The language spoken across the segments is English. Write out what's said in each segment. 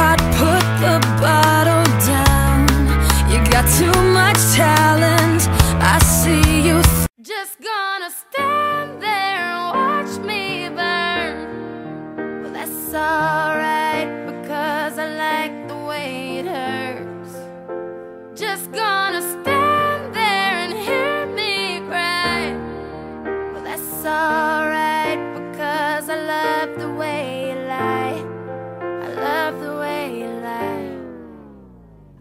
heart, put the bottle down. You got too much talent, I see you. Just gonna stand there and watch me burn. Well, that's alright, because I like the way it hurts. Just gonna stand there and hear me cry. Well, that's alright, because I love the way you lie. I love the way you lie.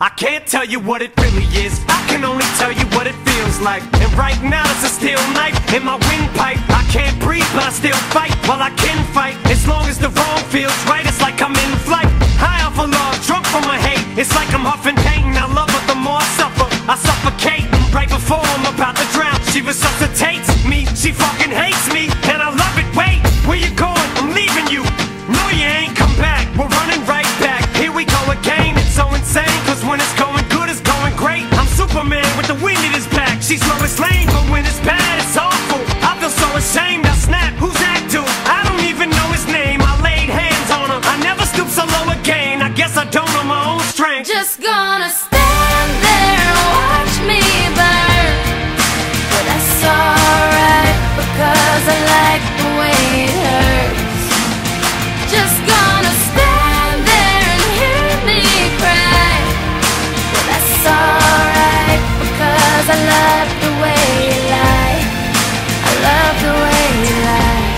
I can't tell you what it really is, I can only tell you what it feels like. And right now it's a steel knife in my windpipe. I can't breathe but I still fight, while I can fight. As long as the wrong feels right, it's like I'm in flight. High off a log, drunk from my hate. It's like I'm huffing pain, I love her, the more I suffocate. Right before I'm about to drown, she resuscitates me, she fucking hates me. And I love it, wait, where you going? I'm leaving you, no you ain't come back. We're running right back, here we go again. It's so insane, cause when it's going good, it's going great. I'm Superman with the wind in his back. She's Lois Lane, but when it's bad, it's awful. I feel so ashamed, I snap, who's that dude? I don't even know his name, I laid hands on him. I never stoop so low again, I guess I don't know my own strength. Just gonna stand there and watch me burn. But that's alright, because I like the way it hurts. Just gonna stand there and hear me cry. But that's alright, because I love the way you lie. I love the way you lie.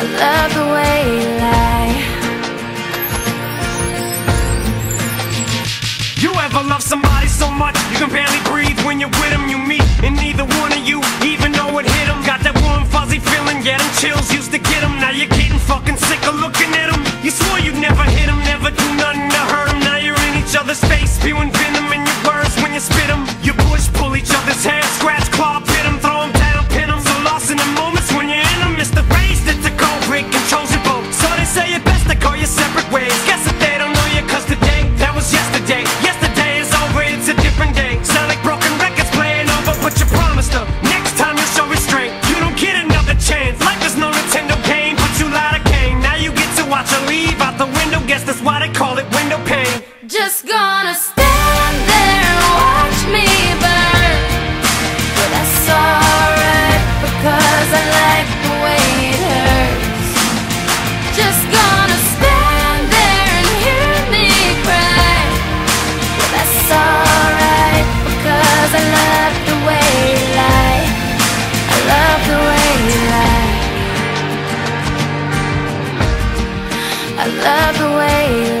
I love the way you lie. You ever love somebody so much you can barely breathe? When you're with them you meet, and neither one of you even know it hit them. Got that warm fuzzy feeling, yeah them chills used to get them. Now you're getting fucking sick of looking at them. You swore you'd never hit them, never do nothing to hurt them. Now you're in each other's face, spewing venom in your words when you spit them. You push, pull each other's hair, scratch, claw, pit them, throw them down, pin them. So lost in the moments when you're in them, it's the rage that's a cold break, controls your boat. So they say it best to call you separate ways. Guess if they don't know you, cause today, that was yesterday. Yesterday is over, it's a different day. Sound like broken records playing over, but you promised her next time you show restraint. You don't get another chance. Life is no Nintendo game, but you lied again. Now you get to watch her leave out the window. Guess that's why they call it window pane. Just gonna stand there and watch me burn. But that's alright, because I like the way it hurts. Just gonna stand there and hear me cry. But that's alright, because I love the way you lie. I love the way you lie. I love the way you lie.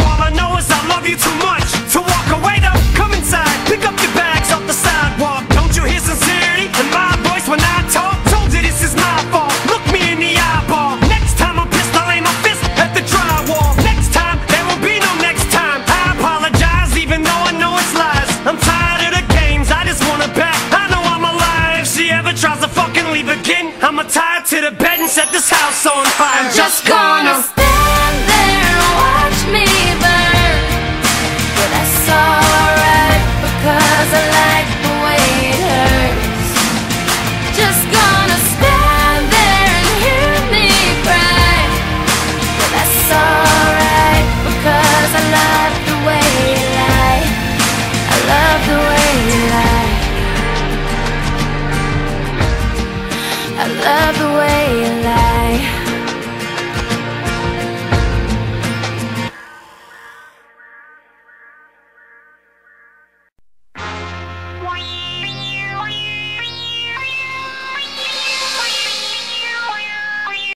All I know is I love you too much to walk away though. Come inside, pick up your bags off the sidewalk. Don't you hear sincerity in my voice when I talk? Told you this is my fault. Look me in the eyeball. Next time I'm pissed, I'll aim my fist at the drywall. Next time, there will be no next time. I apologize even though I know it's lies. I'm tired of the games, I just want her back. I know I'm alive. If she ever tries to fucking leave again, I'ma tie her to the bed and set this house on fire. I'm just gonna